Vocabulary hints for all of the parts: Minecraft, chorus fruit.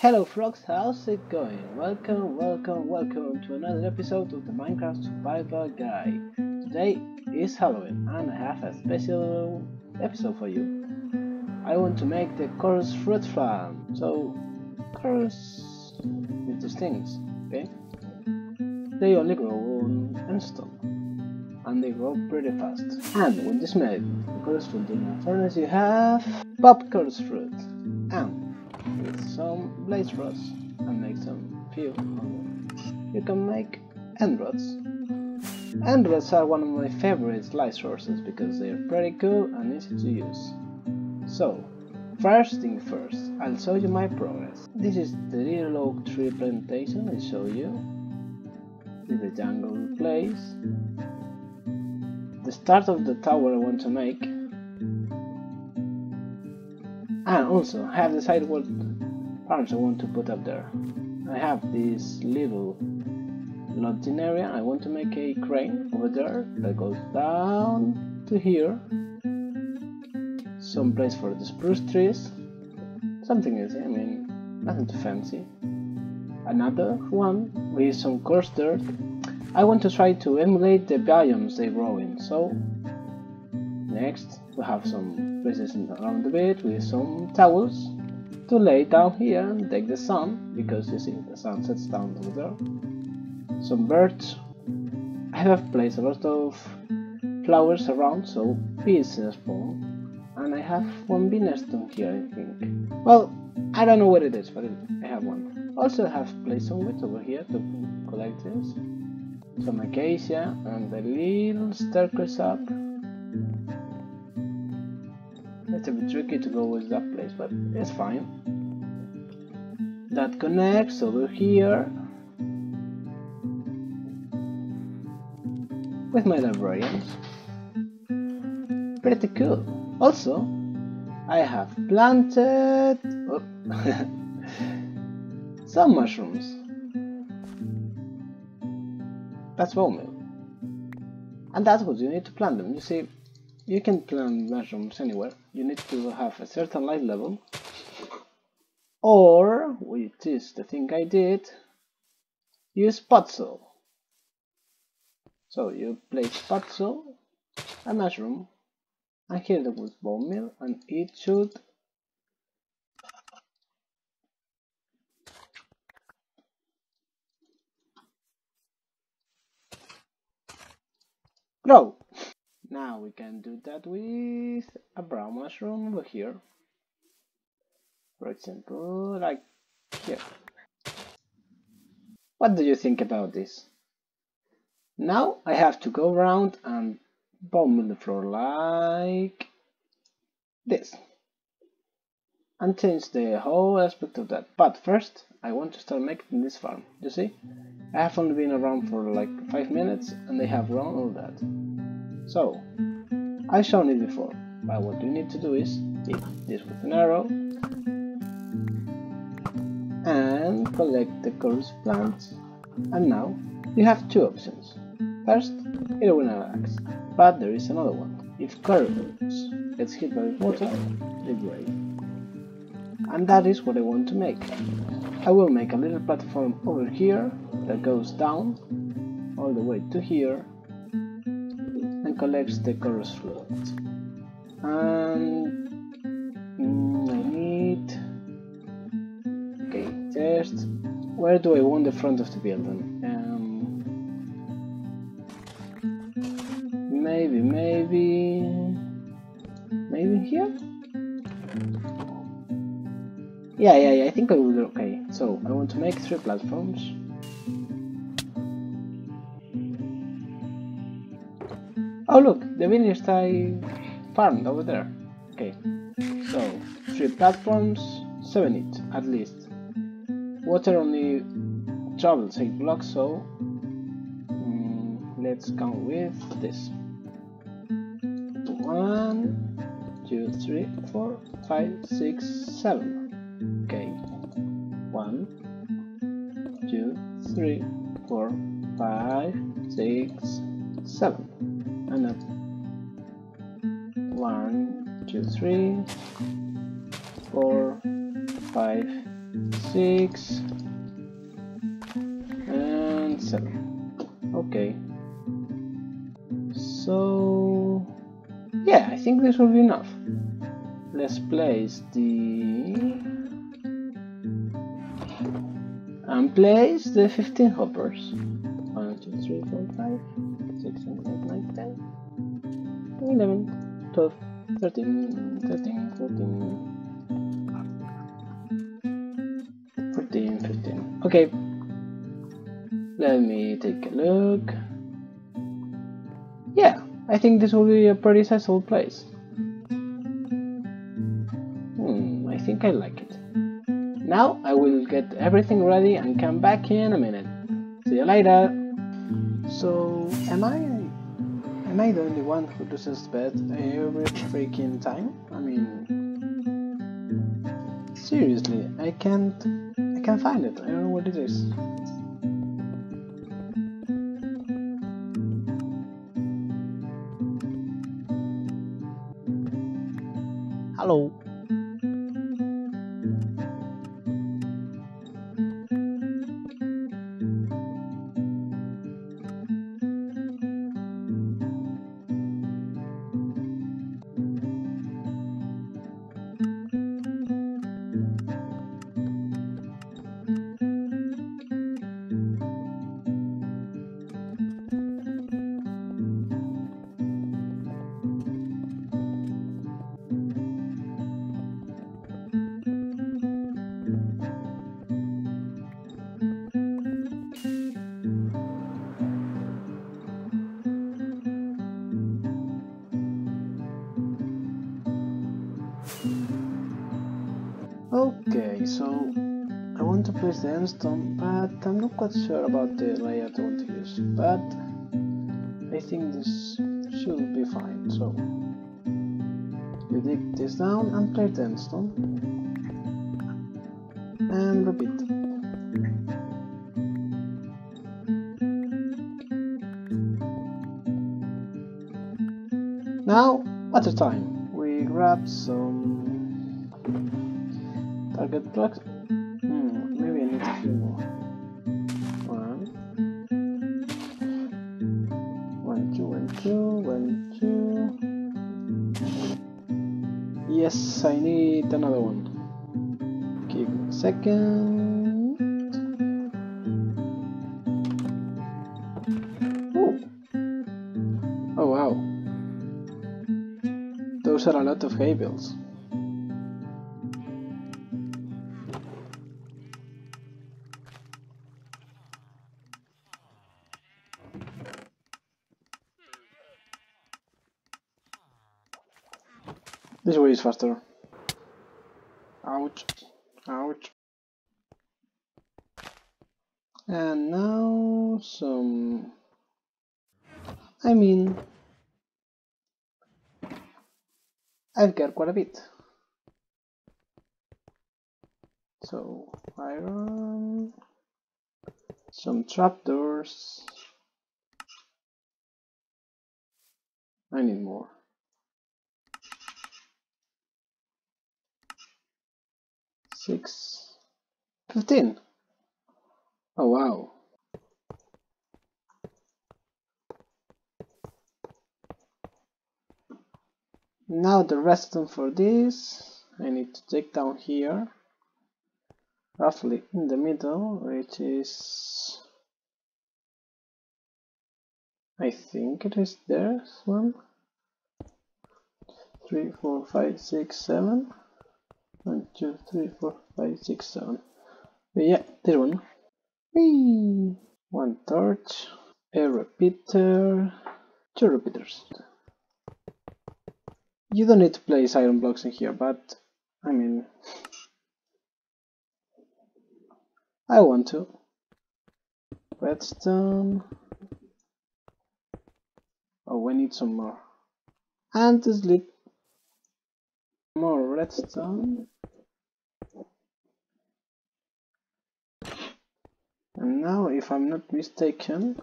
Hello frogs, how's it going? Welcome to another episode of the Minecraft Survival Guide. Today is Halloween and I have a special episode for you. I want to make the cursed fruit farm. So, curse with these things, okay? They only grow on stone and they grow pretty fast. And when you smell the cursed fruit in the furnace, you have pop cursed fruit. And with some blaze rods and make some few of them. You can make end rods. End rods are one of my favorite slice sources because they are pretty cool and easy to use. So, first thing first, I'll show you my progress. This is the little oak tree plantation I show you. This is the jungle place. The start of the tower I want to make. And also, I have decided what farms I want to put up there. I have this little lodging area. I want to make a crane over there that goes down to here. Some place for the spruce trees. Something easy, I mean, nothing too fancy. Another one with some coarse dirt. I want to try to emulate the biomes they grow in, so next we have some places around the bed with some towels to lay down here and take the sun, because you see the sun sets down over there. Some birds. I have placed a lot of flowers around, so bees spawn, and I have one bee nest down here, I think. Well, I don't know what it is, but I have one. Also I have placed some wood over here to collect this. Some acacia and a little staircase up. It's a bit tricky to go with that place, but it's fine. That connects over here with my librarians. Pretty cool. Also, I have planted some mushrooms. That's bone meal. And that's what you need to plant them. You see, you can plant mushrooms anywhere. You need to have a certain light level, or, which is the thing I did, use potzel. So you place potzel, a mushroom, and here the wood bone meal, and it should grow. Now we can do that with a brown mushroom over here, for example, like here. What do you think about this? Now I have to go around and bone the floor like this and change the whole aspect of that. But first I want to start making this farm. You see, I have only been around for like 5 minutes and they have grown all that. So, I've shown it before, but what you need to do is hit this with an arrow and collect the cursed plants. And now you have two options. First, hit with an axe, but there is another one. If cursed gets hit by water, they break. And that is what I want to make. I will make a little platform over here that goes down all the way to here, collects the cursed fruit. And I need, okay, just where do I want the front of the building? Maybe here? Yeah, I think I will. Okay, so I want to make 3 platforms. Oh look, the village I farmed over there. Okay, so 3 platforms, 7 each at least. Water only travels 8 blocks, so let's count with this. 1, 2, 3, 4, 5, 6, 7. Okay, 1, 2, 3, 4, 5, 6, 7. And up 1, 2, 3, 4, 5, 6 and 7. Okay, so yeah, I think this will be enough. Let's place the and place the 15 hoppers. 1, 2, 3, 4, 5, 6, 7, 8, 9, 10, 11, 12, 13, 14, 15. Okay, let me take a look. Yeah, I think this will be a pretty sizable place. I think I like it. Now I will get everything ready and come back in a minute. See you later. So, am I the only one who loses bed every freaking time? I mean, seriously, I can't find it. I don't know what it is. Hello. Okay, so I want to place the endstone, but I'm not quite sure about the layout I want to use, but I think this should be fine. So you dig this down and place the endstone and repeat. Now, what a time, we grab some target blocks. Maybe I need a few more. 1, 1, 2, 1, 2, 1, 2. Yes, I need another one. Give me a second. Ooh. Oh wow. Those are a lot of hay bales. This way is faster. Ouch. Ouch. And now some... I mean... I've got quite a bit. So, iron... Some trapdoors... I need more. Six, 15. Oh wow. Now the redstone for this. I need to take down here, roughly in the middle, which is, I think it is there. 1, 3, 4, 5, 6, 7. 1, 2, 3, 4, 5, 6, 7. Yeah, this one. Whee! 1 torch, a repeater, 2 repeaters. You don't need to place iron blocks in here, but I mean, I want to. Redstone. Oh, we need some more. And to sleep. More redstone. And now, if I'm not mistaken,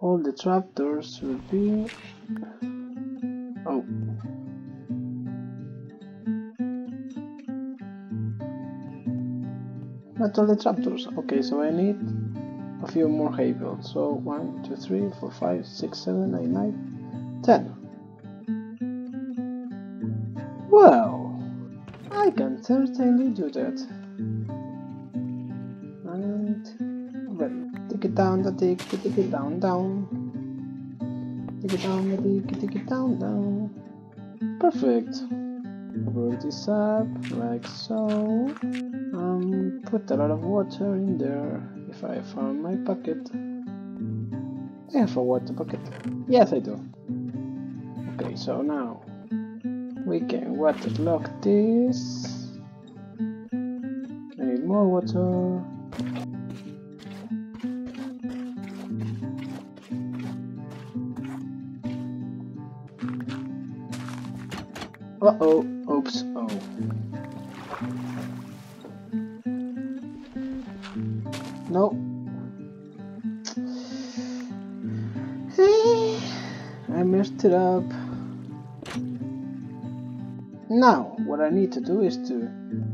all the trapdoors will be... Oh. Not all the trapdoors. Okay, so I need a few more hay bales. So 1, 2, 3, 4, 5, 6, 7, 8, 9, 10. Well, I can certainly do that. And ready. Take it down, take it down, down. Take it down, take it down, down. Perfect. Cover this up like so. Put a lot of water in there. If I found my bucket, I have a water bucket. Yes, I do. Okay, so now we can waterlock this. I need more water. Uh-oh. Oops. Oh. No. Hey, I messed it up. Now, what I need to do is to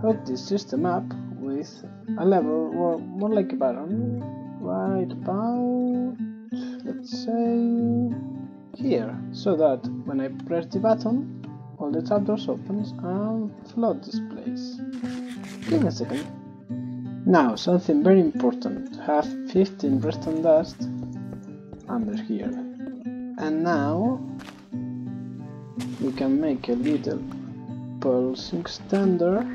hook this system up with a lever, or more like a button, right about, let's say, here, so that when I press the button, all the trapdoors opens and flood this place. Give me a second. Now, something very important. Have 15 redstone dust under here. And now we can make a little pulsing standard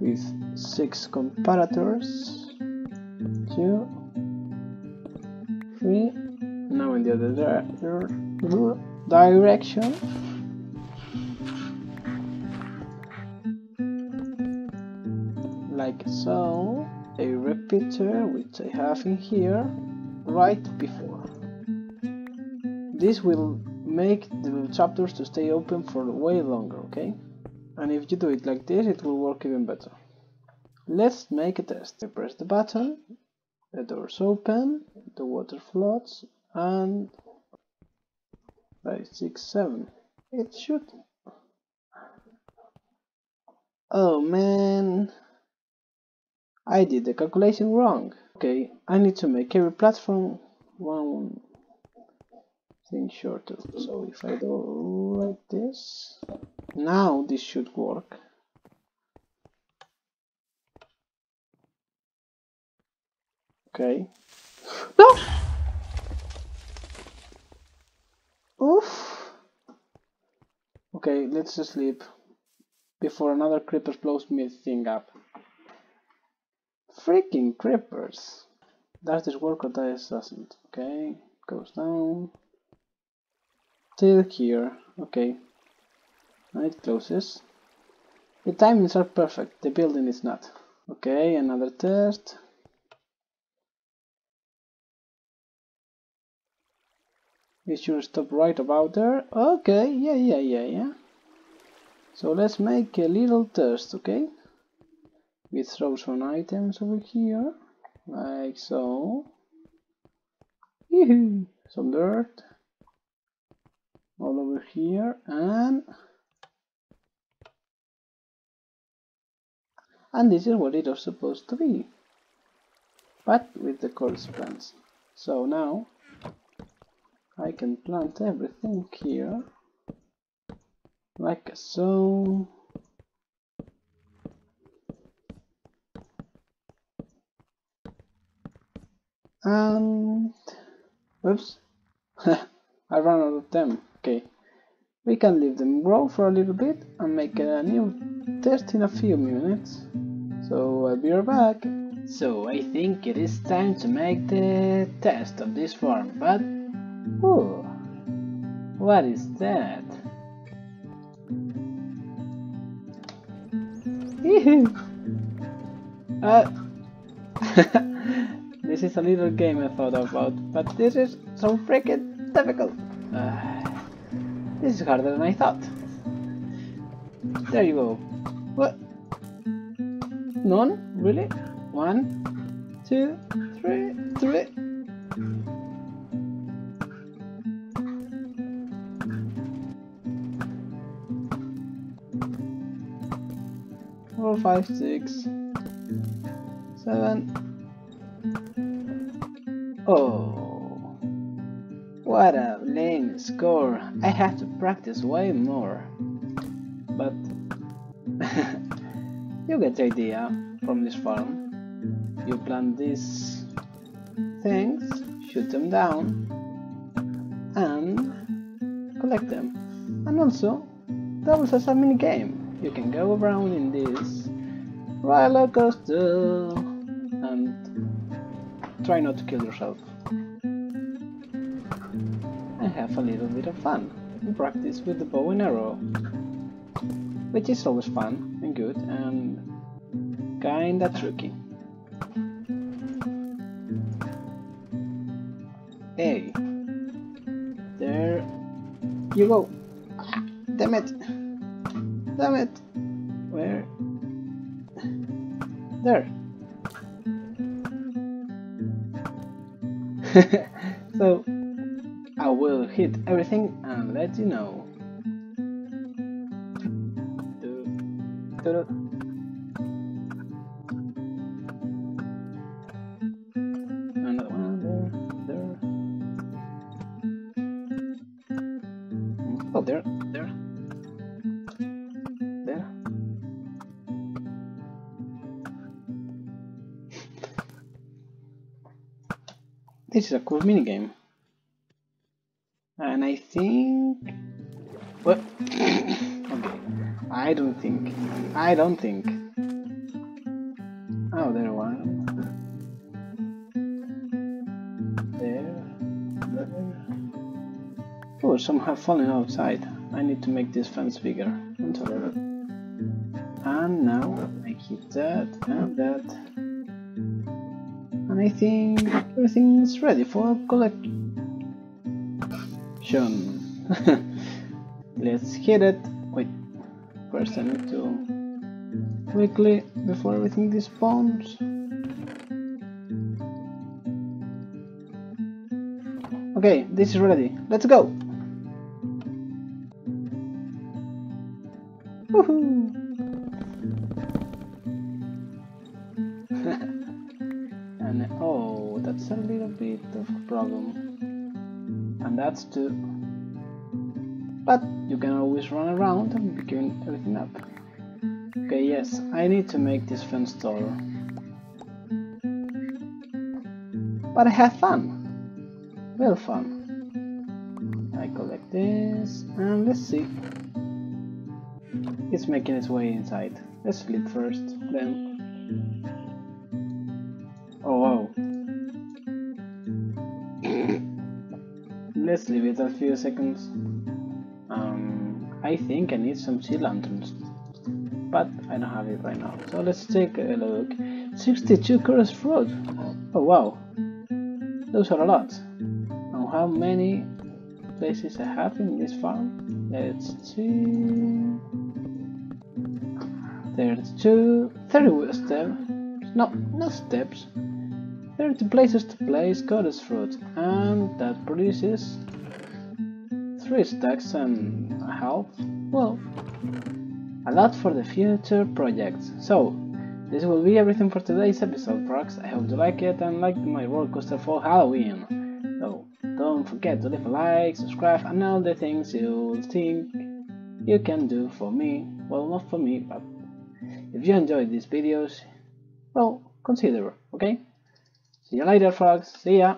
with 6 comparators. 2, 3. Now in the other direction. Like so, a repeater which I have in here right before. This will make the chapters to stay open for way longer, okay? And if you do it like this, it will work even better. Let's make a test. I press the button, the doors open, the water floods, and 5, 6, 7. It should. Oh man, I did the calculation wrong. Okay, I need to make every platform one thing shorter. So if I go like this, now this should work. Okay. No. Oof. Okay, let's sleep before another creeper blows me thing up. Freaking creepers! Does this work or doesn't? Okay, goes down till here. Okay, and it closes. The timings are perfect. The building is not. Okay, another test. It should stop right about there. Okay, yeah. So let's make a little test, okay? We throw some items over here, like so. Some dirt all over here, and this is what it was supposed to be, but with the corresponding plants. So now I can plant everything here, like so. And whoops, I ran out of them. Okay, we can leave them grow for a little bit and make a new test in a few minutes. So I'll be right back. So I think it is time to make the test of this farm, but ooh, what is that? This is a little game I thought about, but this is so freaking difficult. This is harder than I thought. There you go. What? None? Really? 1, 2, 3, 3. Four, five, six. 7. Oh, what a lame score. I have to practice way more. But you get the idea from this farm. You plant these things, shoot them down, and collect them. And also, doubles as a mini game. You can go around in this roller coaster and try not to kill yourself. And have a little bit of fun. You practice with the bow and arrow, which is always fun and good and kinda tricky. Hey, there you go. Damn it! Damn it! Where? There! So, I will hit everything and let you know. Another one there. Oh, there. This is a cool minigame. And I think... What? Okay. I don't think. Oh, there one. There. Oh, some have fallen outside. I need to make this fence bigger. And now I keep that and that. And I think everything is ready for collection. Let's hit it. Wait, first I need to quickly before everything despawns. Okay, this is ready. Let's go. Woohoo! Oh, that's a little bit of a problem, and that's too. But you can always run around and pick everything up. Okay, yes, I need to make this fence taller. But I have fun, real fun. I collect this, and let's see. It's making its way inside. Let's flip first, then. Oh wow. Let's leave it a few seconds. I think I need some sea lanterns, but I don't have it right now. So let's take a look. 62 cursed fruit. Oh wow, those are a lot. And how many places I have in this farm? Let's see. There's 30 steps. No, not steps. 30 places to place goddess fruit, and that produces 3 stacks and a half. Well, a lot for the future projects. So, this will be everything for today's episode, folks. I hope you like it and like my roller coaster for Halloween. So, don't forget to leave a like, subscribe, and all the things you think you can do for me. Well, not for me, but if you enjoyed these videos, well, consider, okay? See you later, frogs. See ya.